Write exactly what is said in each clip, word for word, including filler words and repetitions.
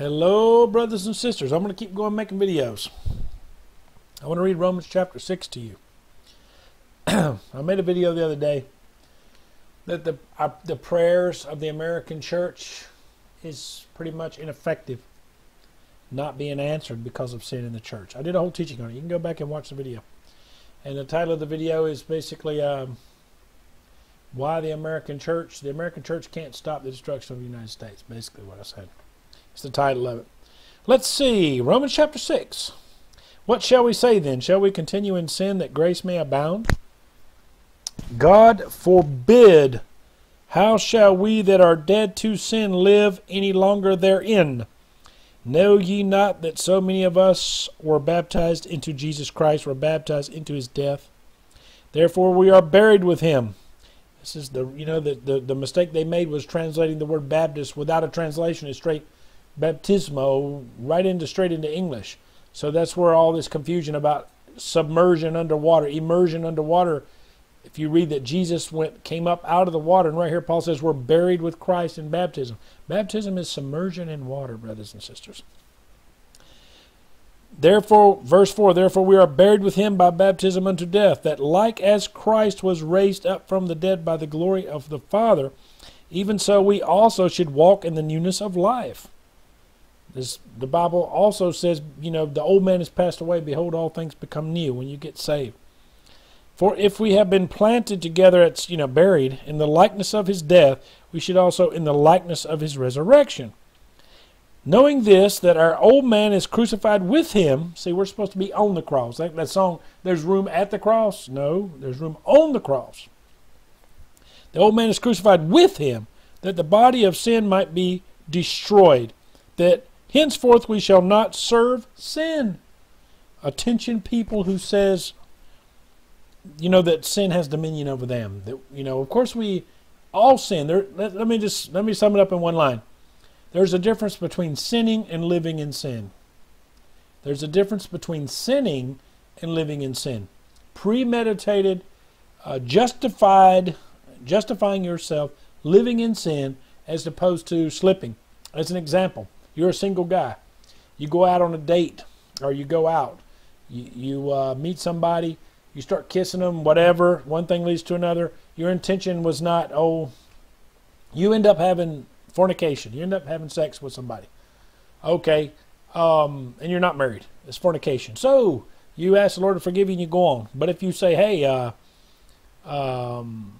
Hello, brothers and sisters. I'm going to keep going making videos. I want to read Romans chapter six to you. I made a video the other day that the, uh, the prayers of the American church is pretty much ineffective, not being answered because of sin in the church. I did a whole teaching on it. You can go back and watch the video. And the title of the video is basically um, why the American church, the American church can't stop the destruction of the United States. Basically what I said. It's the title of it. Let's see. Romans chapter six. What shall we say then? Shall we continue in sin that grace may abound? God forbid. How shall we that are dead to sin live any longer therein? Know ye not that so many of us were baptized into Jesus Christ, were baptized into his death? Therefore we are buried with him. This is the, you know, the, the, the mistake they made was translating the word Baptist without a translation. It's straight Baptismo right into straight into English. So that's where all this confusion about submersion underwater, immersion underwater. If you read that Jesus went, came up out of the water, and right here Paul says we're buried with Christ in baptism. Baptism is submersion in water, brothers and sisters. Therefore, verse four, therefore we are buried with him by baptism unto death, that like as Christ was raised up from the dead by the glory of the Father, even so we also should walk in the newness of life. This, the Bible also says, you know, the old man is passed away, behold, all things become new when you get saved. For if we have been planted together, it's, you know, buried, in the likeness of his death, we should also in the likeness of his resurrection. Knowing this, that our old man is crucified with him. See, we're supposed to be on the cross. Like that song, there's room at the cross. No, there's room on the cross. The old man is crucified with him, that the body of sin might be destroyed, that henceforth we shall not serve sin. Attention, people who says, you know, that sin has dominion over them. That, you know, of course we all sin. There, let, let me just let me sum it up in one line. There's a difference between sinning and living in sin. There's a difference between sinning and living in sin. Premeditated, uh, justified, justifying yourself, living in sin, as opposed to slipping. As an example, you're a single guy. You go out on a date, or you go out. You, you uh, meet somebody. You start kissing them, whatever. One thing leads to another. Your intention was not, oh, you end up having fornication. You end up having sex with somebody. Okay, um, and you're not married. It's fornication. So you ask the Lord to forgive you and you go on. But if you say, hey, uh, um,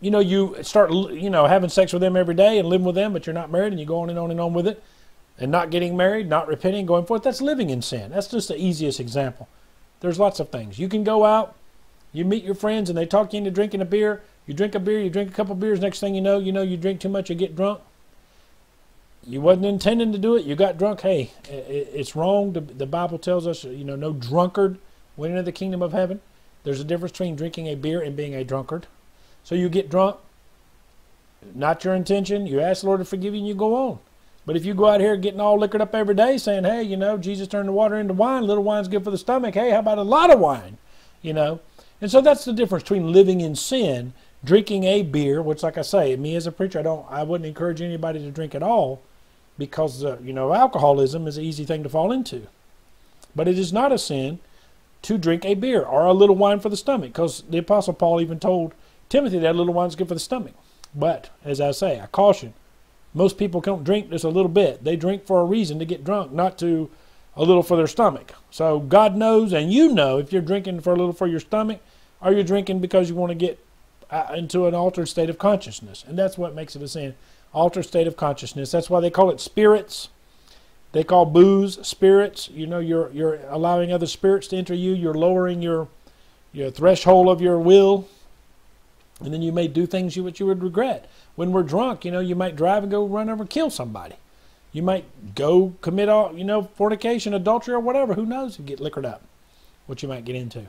you know, you start, you know, having sex with them every day and living with them, but you're not married and you go on and on and on with it and not getting married, not repenting, going forth, that's living in sin. That's just the easiest example. There's lots of things. You can go out, you meet your friends, and they talk you into drinking a beer. You drink a beer, you drink a couple beers, next thing you know, you know you drink too much, you get drunk. You wasn't intending to do it, you got drunk. Hey, it's wrong. The Bible tells us, you know, no drunkard went into the kingdom of heaven. There's a difference between drinking a beer and being a drunkard. So you get drunk, not your intention. You ask the Lord to forgive you and you go on. But if you go out here getting all liquored up every day saying, hey, you know, Jesus turned the water into wine. Little wine's good for the stomach. Hey, how about a lot of wine? You know, and so that's the difference between living in sin, drinking a beer, which, like I say, me as a preacher, I don't, I wouldn't encourage anybody to drink at all because, uh, you know, alcoholism is an easy thing to fall into. But it is not a sin to drink a beer or a little wine for the stomach, because the Apostle Paul even told Timothy that a little wine's good for the stomach. But, as I say, I caution. Most people don't drink just a little bit. They drink for a reason, to get drunk, not to a little for their stomach. So God knows, and you know, if you're drinking for a little for your stomach, or you're drinking because you want to get into an altered state of consciousness. And that's what makes it a sin, altered state of consciousness. That's why they call it spirits. They call booze spirits. You know, you're, you're allowing other spirits to enter you. You're lowering your, your threshold of your will. And then you may do things you, which you would regret. When we're drunk, you know, you might drive and go run over and kill somebody. You might go commit, all, you know, fornication, adultery, or whatever. Who knows? You get liquored up, what you might get into.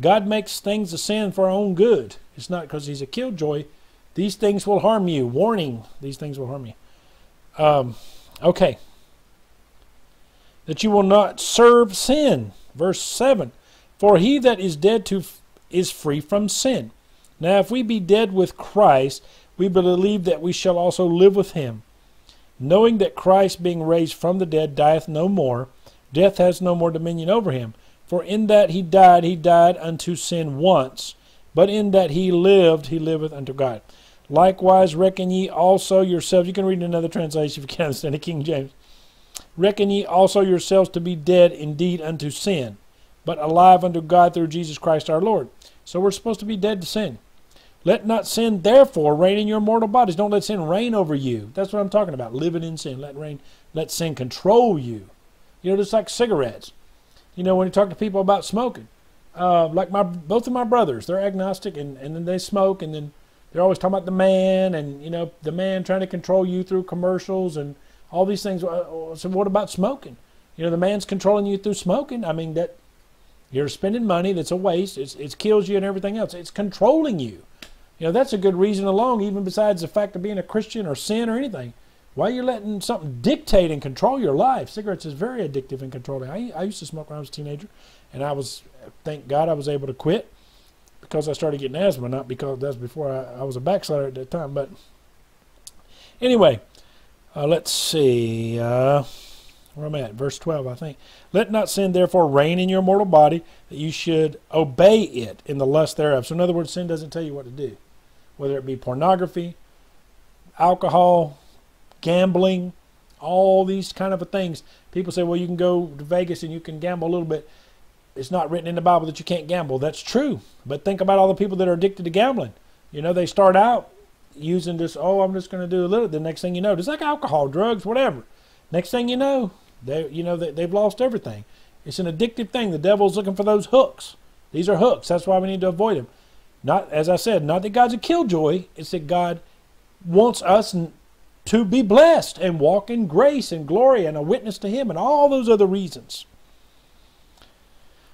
God makes things a sin for our own good. It's not because he's a killjoy. These things will harm you. Warning, these things will harm you. Um, okay. That you will not serve sin. Verse seven. For he that is dead to is free from sin. Now if we be dead with Christ, we believe that we shall also live with him. knowing that Christ, being raised from the dead, dieth no more, death has no more dominion over him. For in that he died, he died unto sin once, but in that he lived, he liveth unto God. Likewise reckon ye also yourselves, you can read another translation if you can understand it, King James. Reckon ye also yourselves to be dead indeed unto sin, but alive unto God through Jesus Christ our Lord. So we're supposed to be dead to sin. Let not sin therefore reign in your mortal bodies. Don't let sin reign over you. That's what I'm talking about, living in sin. Let reign, let sin control you. You know, just like cigarettes. You know, when you talk to people about smoking, uh, like my both of my brothers, they're agnostic, and, and then they smoke, and then they're always talking about the man, and, you know, the man trying to control you through commercials and all these things. So what about smoking? You know, the man's controlling you through smoking. I mean, that you're spending money. That's a waste. It's, it kills you and everything else. It's controlling you. You know, that's a good reason alone, even besides the fact of being a Christian or sin or anything. Why you're letting something dictate and control your life. Cigarettes is very addictive and controlling. I, I used to smoke when I was a teenager, and I was, thank God I was able to quit because I started getting asthma, not because that's before I, I was a backslider at that time. But anyway, uh, let's see. Uh, where am I at? Verse twelve, I think. Let not sin therefore reign in your mortal body, that you should obey it in the lust thereof. So in other words, sin doesn't tell you what to do, whether it be pornography, alcohol, gambling, all these kind of things. People say, well, you can go to Vegas and you can gamble a little bit. It's not written in the Bible that you can't gamble. That's true. But think about all the people that are addicted to gambling. You know, they start out using this, oh, I'm just going to do a little. The next thing you know, it's like alcohol, drugs, whatever. Next thing you know, they, you know they, they've lost everything. It's an addictive thing. The devil's looking for those hooks. These are hooks. That's why we need to avoid them. Not, as I said, not that God's a killjoy. It's that God wants us to be blessed and walk in grace and glory and a witness to him and all those other reasons.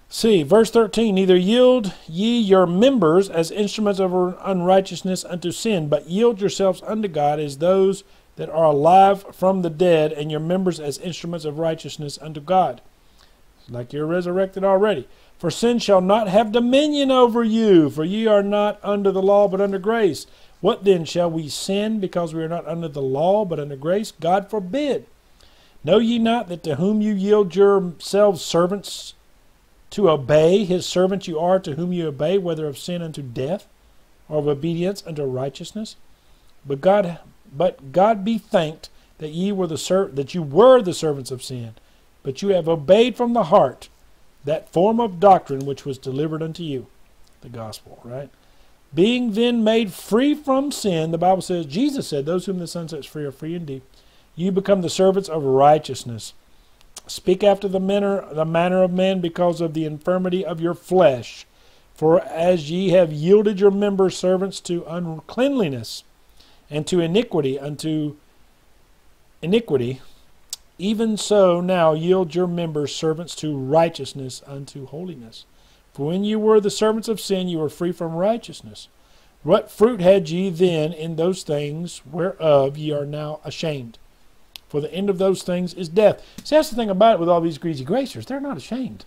See, verse thirteen, neither yield ye your members as instruments of unrighteousness unto sin, but yield yourselves unto God as those that are alive from the dead, and your members as instruments of righteousness unto God. Like you're resurrected already. For sin shall not have dominion over you, for ye are not under the law but under grace. What then, shall we sin because we are not under the law but under grace? God forbid. Know ye not that to whom you yield yourselves servants to obey, his servants you are to whom you obey, whether of sin unto death or of obedience unto righteousness? But God, but God be thanked that ye were the ser that you were the servants of sin, but you have obeyed from the heart that form of doctrine which was delivered unto you, the gospel, right? Being then made free from sin, the Bible says, Jesus said, those whom the Son sets free are free indeed. You become the servants of righteousness. Speak after the manner, the manner of men because of the infirmity of your flesh. For as ye have yielded your members servants to uncleanliness and to iniquity, unto iniquity, even so now yield your members servants to righteousness unto holiness. For when you were the servants of sin, you were free from righteousness. What fruit had ye then in those things whereof ye are now ashamed? For the end of those things is death. See, that's the thing about it with all these greasy gracers. They're not ashamed.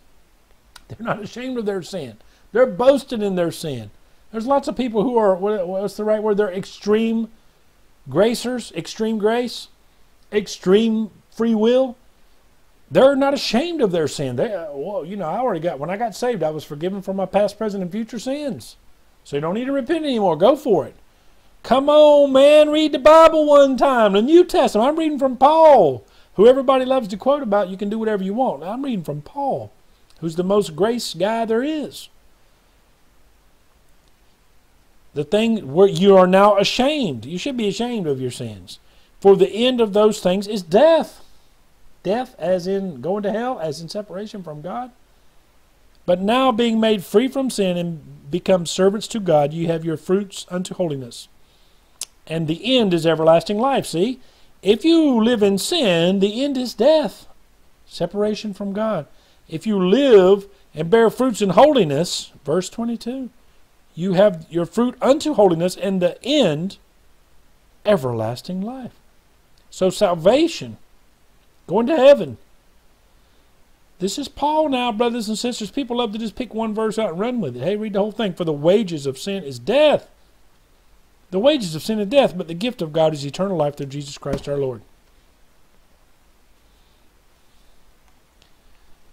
They're not ashamed of their sin. They're boasting in their sin. There's lots of people who are, what's the right word? They're extreme gracers, extreme grace, extreme free will. They're not ashamed of their sin. They, uh, well, you know, I already got, when I got saved, I was forgiven for my past, present, and future sins. So you don't need to repent anymore. Go for it. Come on, man. Read the Bible one time. The New Testament. I'm reading from Paul, who everybody loves to quote about. You can do whatever you want. I'm reading from Paul, who's the most grace guy there is. The thing where you are now ashamed. You should be ashamed of your sins. For the end of those things is death. Death as in going to hell, as in separation from God. But now being made free from sin and become servants to God, you have your fruits unto holiness. And the end is everlasting life. See, if you live in sin, the end is death, separation from God. If you live and bear fruits in holiness, verse twenty-two, you have your fruit unto holiness, and the end, everlasting life. So salvation, going to heaven. This is Paul now, brothers and sisters. People love to just pick one verse out and run with it. Hey, read the whole thing. For the wages of sin is death. The wages of sin is death, but the gift of God is eternal life through Jesus Christ our Lord.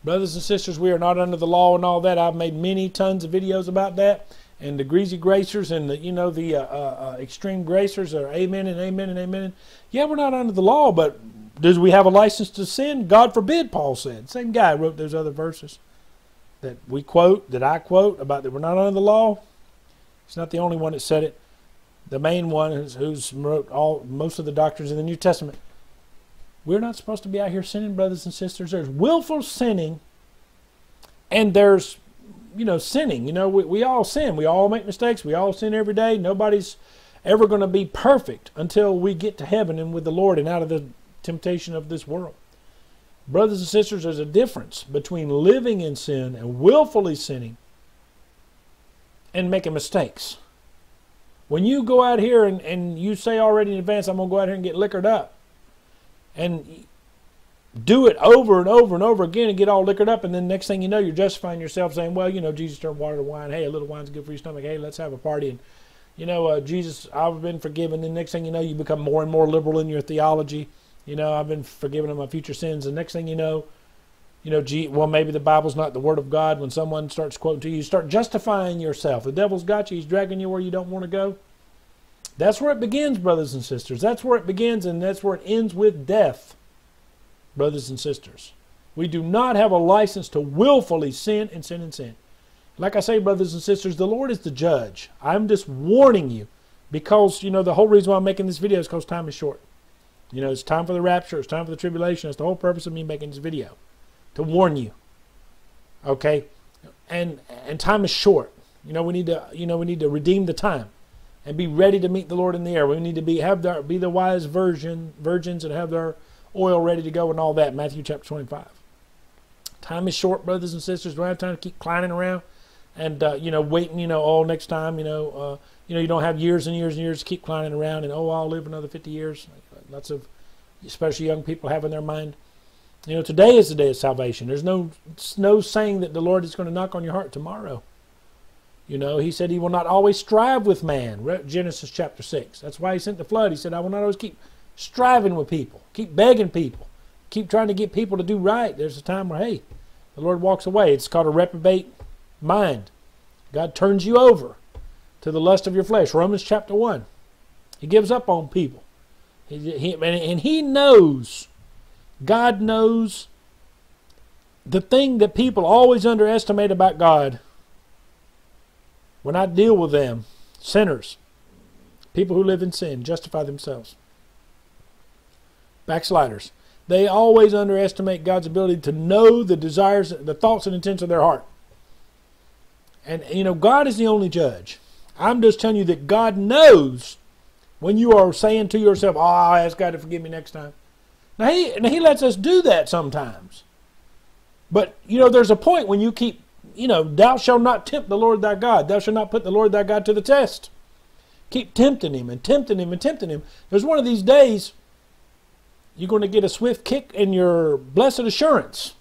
Brothers and sisters, we are not under the law and all that. I've made many tons of videos about that. And the greasy gracers and the, you know, the uh, uh, extreme gracers are amen and amen and amen. Yeah, we're not under the law, but do we have a license to sin? God forbid, Paul said. Same guy wrote those other verses that we quote, that I quote, about that we're not under the law. He's not the only one that said it. The main one is who's wrote all, most of the doctrines in the New Testament. We're not supposed to be out here sinning, brothers and sisters. There's willful sinning, and there's, you know, sinning. You know, we, we all sin. We all make mistakes. We all sin every day. Nobody's ever going to be perfect until we get to heaven and with the Lord and out of the temptation of this world. Brothers and sisters, there's a difference between living in sin and willfully sinning and making mistakes. When you go out here and, and you say already in advance, I'm going to go out here and get liquored up, and do it over and over and over again and get all liquored up, and then next thing you know, you're justifying yourself saying, well, you know, Jesus turned water to wine. Hey, a little wine's good for your stomach. Hey, let's have a party. And, you know, uh, Jesus, I've been forgiven. Then next thing you know, you become more and more liberal in your theology. You know, I've been forgiven of my future sins. And next thing you know, you know, gee, well, maybe the Bible's not the Word of God. When someone starts quoting to you, you start justifying yourself. The devil's got you. He's dragging you where you don't want to go. That's where it begins, brothers and sisters. That's where it begins, and that's where it ends with death, brothers and sisters. We do not have a license to willfully sin and sin and sin. Like I say, brothers and sisters, the Lord is the judge. I'm just warning you because, you know, the whole reason why I'm making this video is because time is short. You know, it's time for the rapture. It's time for the tribulation. That's the whole purpose of me making this video, to warn you, okay? And, and time is short. You know, we need to, you know, we need to redeem the time and be ready to meet the Lord in the air. We need to be have the, be the wise virgin, virgins and have their oil ready to go and all that. Matthew chapter twenty-five. Time is short, brothers and sisters. We don't have time to keep climbing around and, uh, you know, waiting, you know, oh, next time, you know, uh, you know, you don't have years and years and years to keep climbing around and, oh, I'll live another fifty years. Lots of, especially young people, have in their mind. You know, today is the day of salvation. There's no, no saying that the Lord is going to knock on your heart tomorrow. You know, he said he will not always strive with man. Genesis chapter six. That's why he sent the flood. He said, I will not always keep striving with people. Keep begging people. Keep trying to get people to do right. There's a time where, hey, the Lord walks away. It's called a reprobate mind. God turns you over to the lust of your flesh. Romans chapter one. He gives up on people. He, he, and he knows, God knows, the thing that people always underestimate about God. When I deal with them, sinners, people who live in sin, justify themselves, backsliders, they always underestimate God's ability to know the desires, the thoughts and intents of their heart. And, you know, God is the only judge. I'm just telling you that God knows when you are saying to yourself, oh, I'll ask God to forgive me next time. Now, he, now he lets us do that sometimes. But, you know, there's a point when you keep, you know, thou shalt not tempt the Lord thy God. Thou shalt not put the Lord thy God to the test. Keep tempting him and tempting him and tempting him. There's one of these days you're going to get a swift kick in your blessed assurance.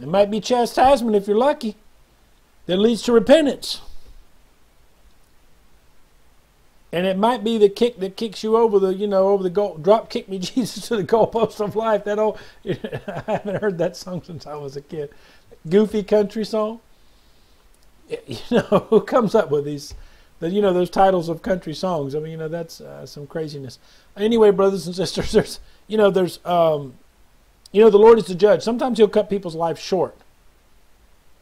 It might be chastisement if you're lucky. That leads to repentance. And it might be the kick that kicks you over the, you know, over the goal, drop kick me Jesus to the goalpost of life. That old, I haven't heard that song since I was a kid. Goofy country song. You know, who comes up with these, the, you know, those titles of country songs? I mean, you know, that's uh, some craziness. Anyway, brothers and sisters, there's, you know, there's, um, you know, the Lord is the judge. Sometimes he'll cut people's life short.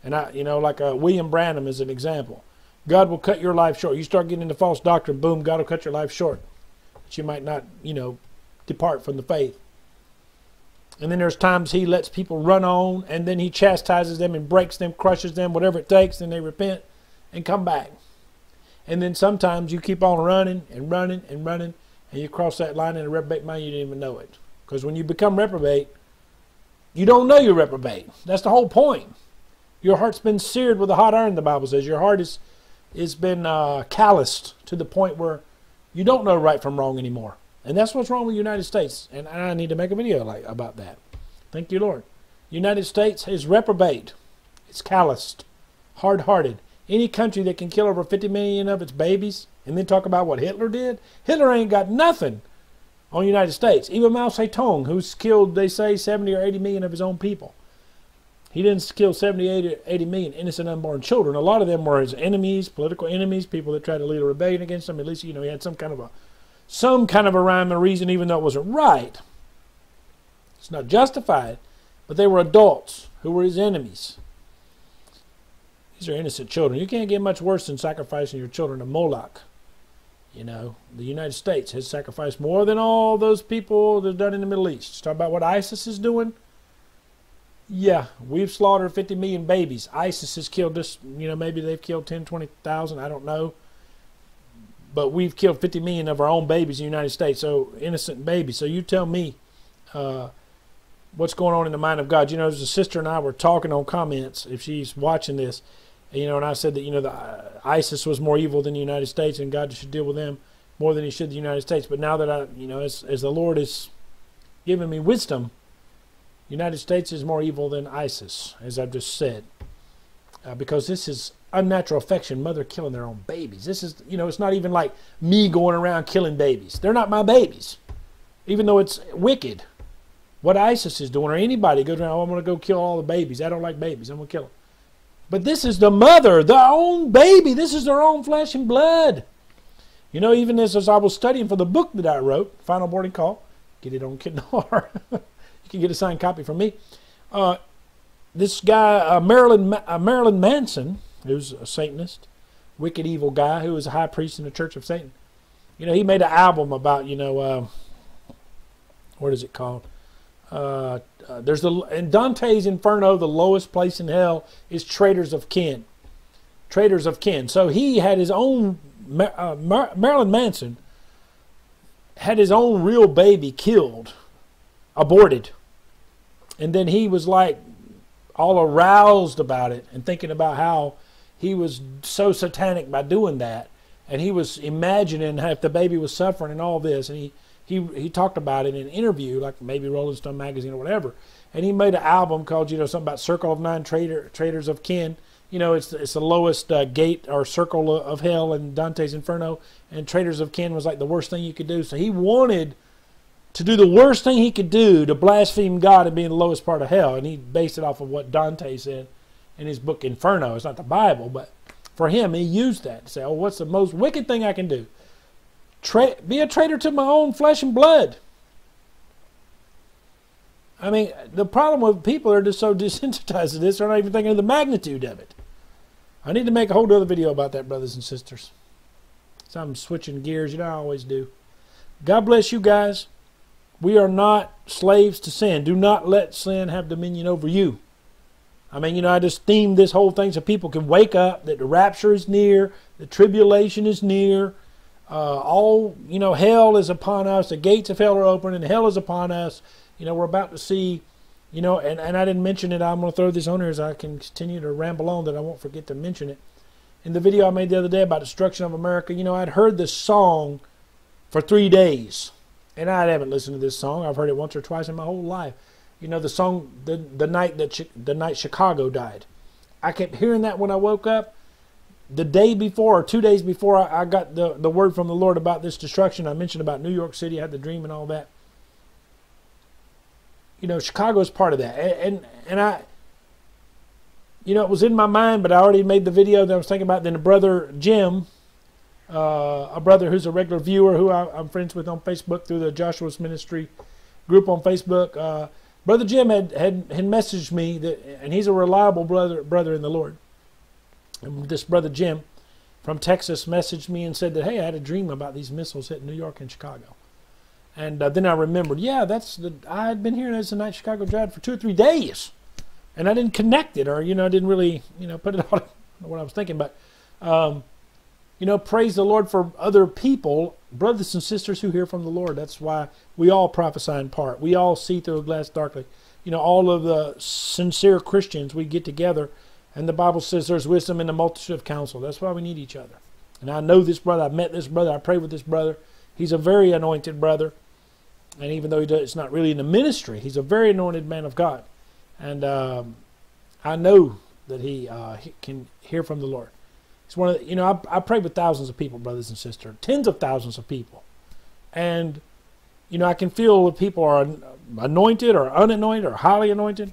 And I, you know, like uh, William Branham is an example. God will cut your life short. You start getting into false doctrine, boom, God will cut your life short. That you might not, you know, depart from the faith. And then there's times he lets people run on, and then he chastises them and breaks them, crushes them, whatever it takes, and they repent and come back. And then sometimes you keep on running and running and running, and you cross that line in a reprobate mind, you didn't even know it. Because when you become reprobate, you don't know you're reprobate. That's the whole point. Your heart's been seared with a hot iron, the Bible says. Your heart is... it's been uh, calloused to the point where you don't know right from wrong anymore. And that's what's wrong with the United States. And I need to make a video like about that. Thank you, Lord. United States is reprobate. It's calloused, hard-hearted. Any country that can kill over fifty million of its babies and then talk about what Hitler did? Hitler ain't got nothing on the United States. Even Mao Zedong, who's killed, they say, seventy or eighty million of his own people. He didn't kill seventy, eighty million innocent unborn children. A lot of them were his enemies, political enemies, people that tried to lead a rebellion against him. At least, you know, he had some kind of a, some kind of a rhyme and reason, even though it wasn't right. It's not justified, but they were adults who were his enemies. These are innocent children. You can't get much worse than sacrificing your children to Moloch. You know, the United States has sacrificed more than all those people that have done in the Middle East. Talk about what ISIS is doing. Yeah, we've slaughtered fifty million babies. ISIS has killed this, you know, maybe they've killed ten, twenty thousand, I don't know. But we've killed fifty million of our own babies in the United States, so innocent babies. So you tell me uh, what's going on in the mind of God. You know, there's a sister and I were talking on comments, if she's watching this, you know, and I said that, you know, the, uh, ISIS was more evil than the United States and God should deal with them more than he should the United States. But now that I, you know, as, as the Lord has given me wisdom, United States is more evil than ISIS, as I've just said, uh, because this is unnatural affection, mother killing their own babies. This is, you know, it's not even like me going around killing babies. They're not my babies, even though it's wicked. What ISIS is doing, or anybody goes around, oh, I'm going to go kill all the babies. I don't like babies. I'm going to kill them. But this is the mother, the own baby. This is their own flesh and blood. You know, even as, as I was studying for the book that I wrote, Final Boarding Call, get it on Kidnar. You can get a signed copy from me. Uh, this guy, uh, Marilyn, Ma uh, Marilyn Manson, who's a Satanist, wicked, evil guy who was a high priest in the Church of Satan. You know, he made an album about, you know, uh, what is it called? Uh, uh, there's the in Dante's Inferno, the lowest place in hell is traitors of kin. Traitors of kin. So he had his own, uh, Mar Marilyn Manson had his own real baby killed, aborted, and then he was like all aroused about it and thinking about how he was so satanic by doing that, and he was imagining how if the baby was suffering and all this, and he he he talked about it in an interview, like maybe Rolling Stone magazine or whatever, and he made an album called, you know, something about Circle of Nine Traitor Traitors of Kin. You know, it's it's the lowest uh, gate or circle of hell in Dante's Inferno, and Traitors of Kin was like the worst thing you could do. So he wanted to do the worst thing he could do, to blaspheme God and be in the lowest part of hell. And he based it off of what Dante said in his book Inferno. It's not the Bible, but for him, he used that to say, oh, what's the most wicked thing I can do? Tra be a traitor to my own flesh and blood. I mean, the problem with people are just so desensitized to this, they're not even thinking of the magnitude of it. I need to make a whole other video about that, brothers and sisters. So I'm switching gears, you know, I always do. God bless you guys. We are not slaves to sin. Do not let sin have dominion over you. I mean, you know, I just themed this whole thing so people can wake up that the rapture is near, the tribulation is near, uh, all, you know, hell is upon us, the gates of hell are open, and hell is upon us. You know, we're about to see, you know, and, and I didn't mention it. I'm going to throw this on here as I can continue to ramble on that I won't forget to mention it. In the video I made the other day about destruction of America, you know, I'd heard this song for three days. And I haven't listened to this song. I've heard it once or twice in my whole life. You know, the song, the, the night that Chi the night Chicago died. I kept hearing that when I woke up. The day before, or two days before, I, I got the, the word from the Lord about this destruction. I mentioned about New York City, I had the dream and all that. You know, Chicago is part of that. And, and, and I, you know, it was in my mind, but I already made the video that I was thinking about. Then the brother, Jim, Uh, a brother who's a regular viewer who I, I'm friends with on Facebook through the Joshua's Ministry group on Facebook. Uh, brother Jim had, had, had messaged me, that, and he's a reliable brother brother in the Lord. And this brother Jim from Texas messaged me and said that, hey, I had a dream about these missiles hitting New York and Chicago. And uh, then I remembered, yeah, that's the, I had been hearing that's the night Chicago died for two or three days. And I didn't connect it, or, you know, I didn't really, you know, put it on what I was thinking, but... Um, You know, praise the Lord for other people, brothers and sisters who hear from the Lord. That's why we all prophesy in part. We all see through a glass darkly. You know, all of the sincere Christians, we get together, and the Bible says there's wisdom in the multitude of counsel. That's why we need each other. And I know this brother. I've met this brother. I pray with this brother. He's a very anointed brother. And even though he does, it's not really in the ministry, he's a very anointed man of God. And um, I know that he, uh, he can hear from the Lord. It's one of the, you know, I, I pray with thousands of people, brothers and sisters, tens of thousands of people. And, you know, I can feel if people are anointed or unanointed or highly anointed.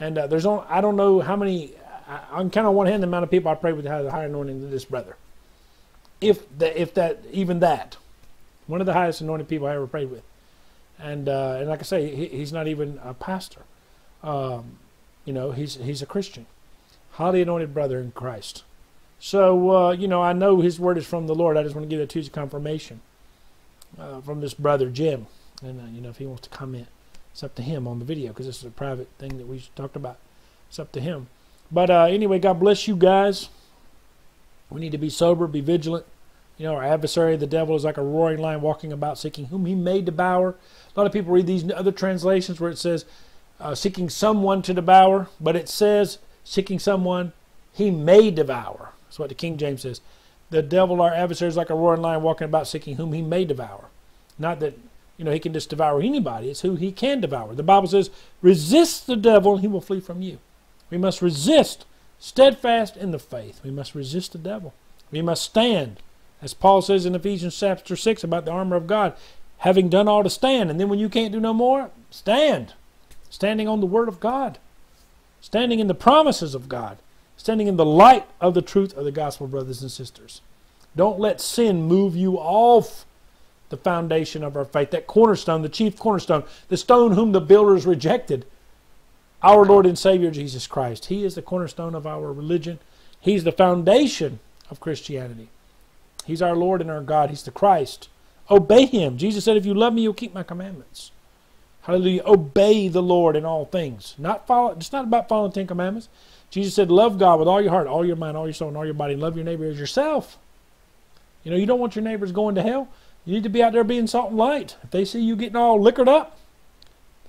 And uh, there's only, I don't know how many, I, I can count on one hand the amount of people I pray with that have the higher anointing than this brother. If that, if that, even that. One of the highest anointed people I ever prayed with. And uh, and like I say, he, he's not even a pastor. Um, you know, he's he's a Christian. Highly anointed brother in Christ. So, uh, you know, I know his word is from the Lord. I just want to give that Tuesday confirmation uh, from this brother, Jim. And, uh, you know, if he wants to comment, it's up to him on the video, because this is a private thing that we talked about. It's up to him. But uh, anyway, God bless you guys. We need to be sober, be vigilant. You know, our adversary, the devil, is like a roaring lion walking about, seeking whom he may devour. A lot of people read these other translations where it says, uh, seeking someone to devour. But it says, seeking someone he may devour. That's what the King James says. The devil, our adversary, is like a roaring lion walking about, seeking whom he may devour. Not that, you know, he can just devour anybody. It's who he can devour. The Bible says, resist the devil and he will flee from you. We must resist, steadfast in the faith. We must resist the devil. We must stand. As Paul says in Ephesians chapter six about the armor of God, having done all to stand. And then when you can't do no more, stand. Standing on the word of God. Standing in the promises of God. Standing in the light of the truth of the gospel, brothers and sisters. Don't let sin move you off the foundation of our faith. That cornerstone, the chief cornerstone, the stone whom the builders rejected. Our Lord and Savior, Jesus Christ. He is the cornerstone of our religion. He's the foundation of Christianity. He's our Lord and our God. He's the Christ. Obey Him. Jesus said, if you love me, you'll keep my commandments. Hallelujah. Obey the Lord in all things. Not follow. It's not about following Ten Commandments. Jesus said, love God with all your heart, all your mind, all your soul, and all your body. Love your neighbor as yourself. You know, you don't want your neighbors going to hell. You need to be out there being salt and light. If they see you getting all liquored up,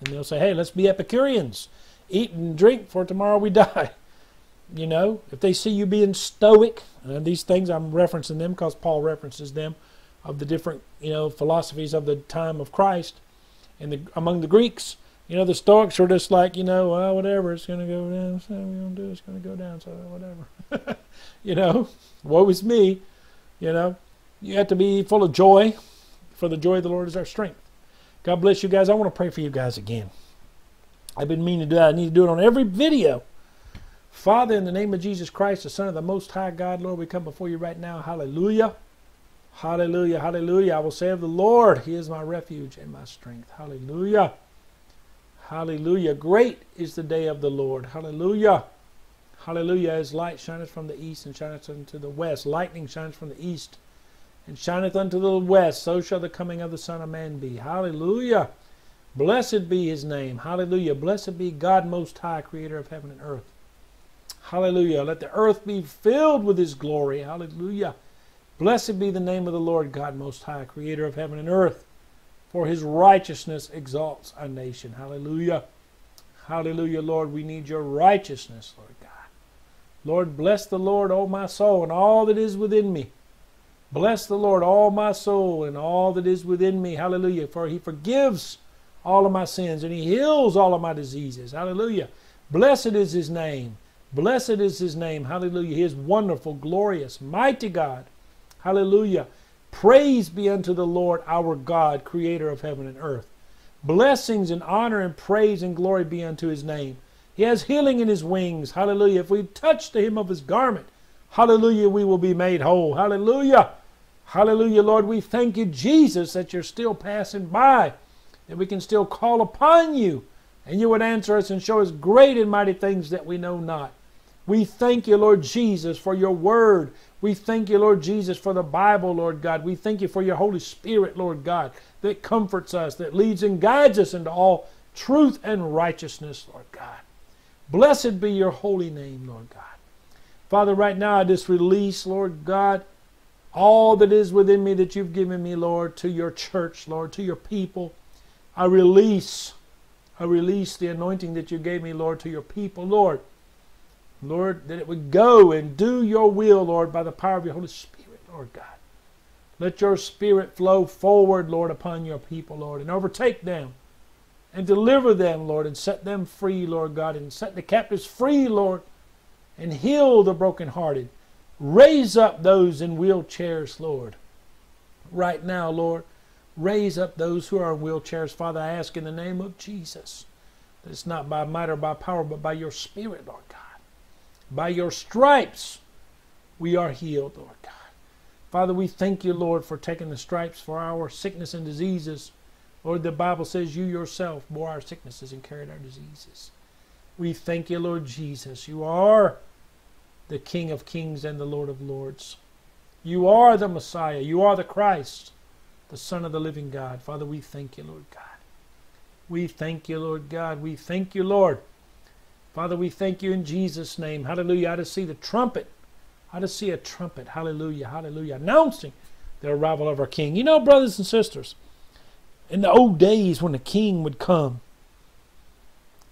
then they'll say, hey, let's be Epicureans. Eat and drink, for tomorrow we die. You know, if they see you being stoic, and these things I'm referencing them because Paul references them, of the different, you know, philosophies of the time of Christ. And the, among the Greeks, you know, the Stoics were just like, you know, well, whatever, it's going to go down, so we don't do it, it's going to go down, so whatever. You know, woe is me, you know. You have to be full of joy, for the joy of the Lord is our strength. God bless you guys. I want to pray for you guys again. I've been meaning to do that. I need to do it on every video. Father, in the name of Jesus Christ, the Son of the Most High God, Lord, we come before you right now. Hallelujah. Hallelujah, hallelujah. I will say of the Lord, He is my refuge and my strength. Hallelujah. Hallelujah. Great is the day of the Lord. Hallelujah. Hallelujah. As light shineth from the east and shineth unto the west. Lightning shines from the east and shineth unto the west. So shall the coming of the Son of Man be. Hallelujah. Blessed be His name. Hallelujah. Blessed be God Most High, Creator of heaven and earth. Hallelujah. Let the earth be filled with His glory. Hallelujah. Blessed be the name of the Lord God Most High, Creator of heaven and earth. For His righteousness exalts a nation. Hallelujah. Hallelujah, Lord. We need your righteousness, Lord God. Lord, bless the Lord, O my soul, and all that is within me. Bless the Lord, all my soul, and all that is within me. Hallelujah. For He forgives all of my sins, and He heals all of my diseases. Hallelujah. Blessed is His name. Blessed is His name. Hallelujah. He is wonderful, glorious, mighty God. Hallelujah. Praise be unto the Lord our God, Creator of heaven and earth. Blessings and honor and praise and glory be unto His name. He has healing in His wings. Hallelujah. If we touch the hem of His garment, hallelujah, we will be made whole. Hallelujah. Hallelujah, Lord. We thank you, Jesus, that you're still passing by, that we can still call upon you, and you would answer us and show us great and mighty things that we know not. We thank you, Lord Jesus, for your word. We thank you, Lord Jesus, for the Bible, Lord God. We thank you for your Holy Spirit, Lord God, that comforts us, that leads and guides us into all truth and righteousness, Lord God. Blessed be your holy name, Lord God. Father, right now I just release, Lord God, all that is within me that you've given me, Lord, to your church, Lord, to your people. I release, I release the anointing that you gave me, Lord, to your people, Lord. Lord, that it would go and do your will, Lord, by the power of your Holy Spirit, Lord God. Let your Spirit flow forward, Lord, upon your people, Lord, and overtake them and deliver them, Lord, and set them free, Lord God, and set the captives free, Lord, and heal the brokenhearted. Raise up those in wheelchairs, Lord. Right now, Lord, raise up those who are in wheelchairs, Father, I ask in the name of Jesus. It's not by might or by power, but by your Spirit, Lord God. By your stripes we are healed, Lord God. Father, we thank you, Lord, for taking the stripes for our sickness and diseases. Lord, the Bible says you yourself bore our sicknesses and carried our diseases. We thank you, Lord Jesus. You are the King of kings and the Lord of lords. You are the Messiah. You are the Christ, the Son of the living God. Father, we thank you, Lord God. We thank you, Lord God. We thank you, Lord. Father, we thank you in Jesus' name. Hallelujah. I just see the trumpet. I just see a trumpet. Hallelujah. Hallelujah. Announcing the arrival of our King. You know, brothers and sisters, in the old days when the King would come,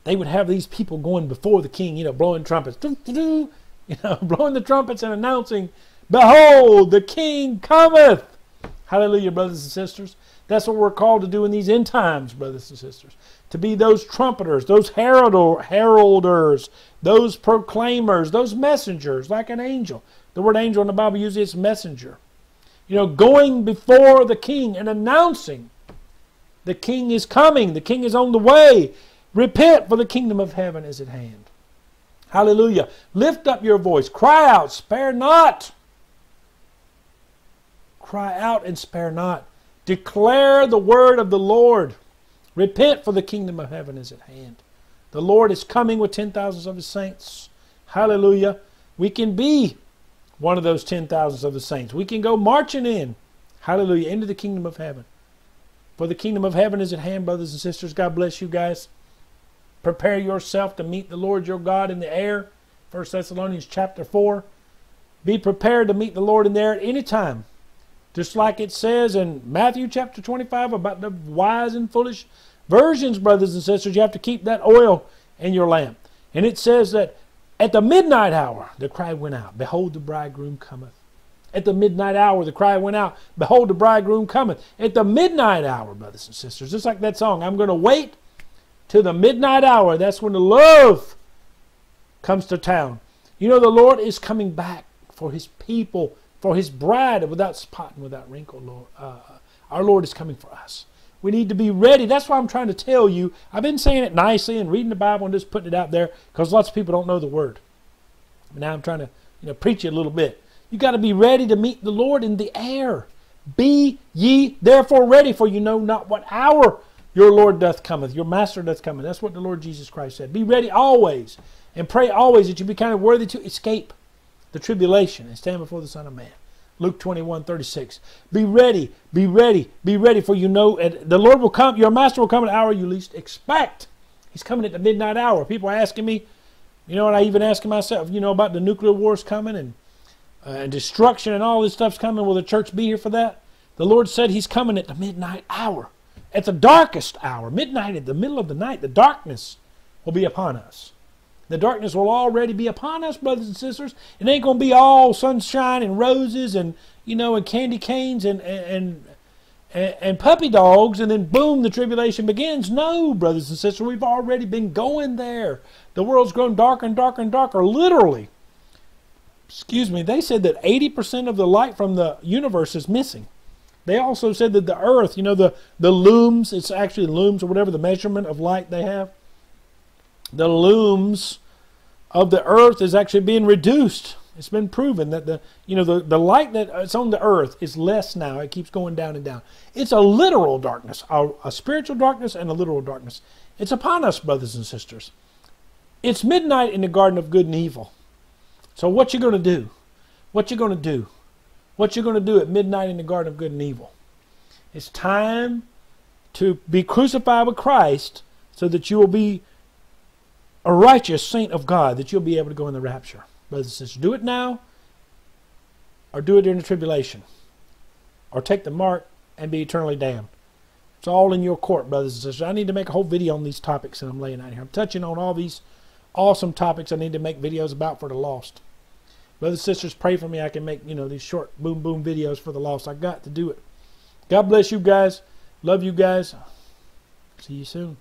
they would have these people going before the King, you know, blowing trumpets. Doo, doo, doo, you know, blowing the trumpets and announcing, behold, the King cometh. Hallelujah, brothers and sisters. That's what we're called to do in these end times, brothers and sisters. To be those trumpeters, those herald heralders, those proclaimers, those messengers, like an angel. The word angel in the Bible usually is messenger. You know, going before the King and announcing the King is coming. The King is on the way. Repent, for the kingdom of heaven is at hand. Hallelujah. Lift up your voice. Cry out. Spare not. Cry out and spare not. Declare the word of the Lord. Repent, for the kingdom of heaven is at hand. The Lord is coming with ten thousands of his saints. Hallelujah. We can be one of those ten thousands of the saints. We can go marching in. Hallelujah. Into the kingdom of heaven. For the kingdom of heaven is at hand, brothers and sisters. God bless you guys. Prepare yourself to meet the Lord your God in the air. First Thessalonians chapter four. Be prepared to meet the Lord in the air at any time. Just like it says in Matthew chapter twenty-five about the wise and foolish virgins, brothers and sisters. You have to keep that oil in your lamp. And it says that at the midnight hour, the cry went out, behold, the bridegroom cometh. At the midnight hour, the cry went out, behold, the bridegroom cometh. At the midnight hour, brothers and sisters, just like that song, I'm going to wait till the midnight hour. That's when the love comes to town. You know, the Lord is coming back for his people, for his bride without spot and without wrinkle. Lord, uh, our Lord is coming for us. We need to be ready. That's why I'm trying to tell you. I've been saying it nicely and reading the Bible and just putting it out there because lots of people don't know the word. But now I'm trying to, you know, preach it a little bit. You got to be ready to meet the Lord in the air. Be ye therefore ready, for you know not what hour your Lord doth cometh, your Master doth cometh. That's what the Lord Jesus Christ said. Be ready always, and pray always that you be counted worthy to escape the tribulation and stand before the Son of Man. Luke twenty-one thirty-six. Be ready, be ready, be ready, for you know the Lord will come, your Master will come at the hour you least expect. He's coming at the midnight hour. People are asking me, you know, and I even asking myself, you know, about the nuclear wars coming and, uh, and destruction and all this stuff's coming. Will the church be here for that? The Lord said he's coming at the midnight hour, at the darkest hour, midnight, at the middle of the night. The darkness will be upon us. The darkness will already be upon us, brothers and sisters. It ain't going to be all sunshine and roses and, you know, and candy canes and, and, and, and puppy dogs, and then boom, the tribulation begins. No, brothers and sisters, we've already been going there. The world's grown darker and darker and darker, literally. Excuse me, they said that eighty percent of the light from the universe is missing. They also said that the earth, you know, the, the looms, it's actually looms or whatever the measurement of light they have. The looms of the earth is actually being reduced. It's been proven that the, you know, the, the light that's on the earth is less now. It keeps going down and down. It's a literal darkness, a, a spiritual darkness and a literal darkness. It's upon us, brothers and sisters. It's midnight in the garden of good and evil. So what you're going to do, what you're going to do, what you're going to do at midnight in the garden of good and evil. It's time to be crucified with Christ so that you will be a righteous saint of God, that you'll be able to go in the rapture. Brothers and sisters, do it now or do it during the tribulation, or take the mark and be eternally damned. It's all in your court, brothers and sisters. I need to make a whole video on these topics that I'm laying out here. I'm touching on all these awesome topics I need to make videos about for the lost. Brothers and sisters, pray for me. I can make, you know, these short boom boom videos for the lost. I got to do it. God bless you guys. Love you guys. See you soon.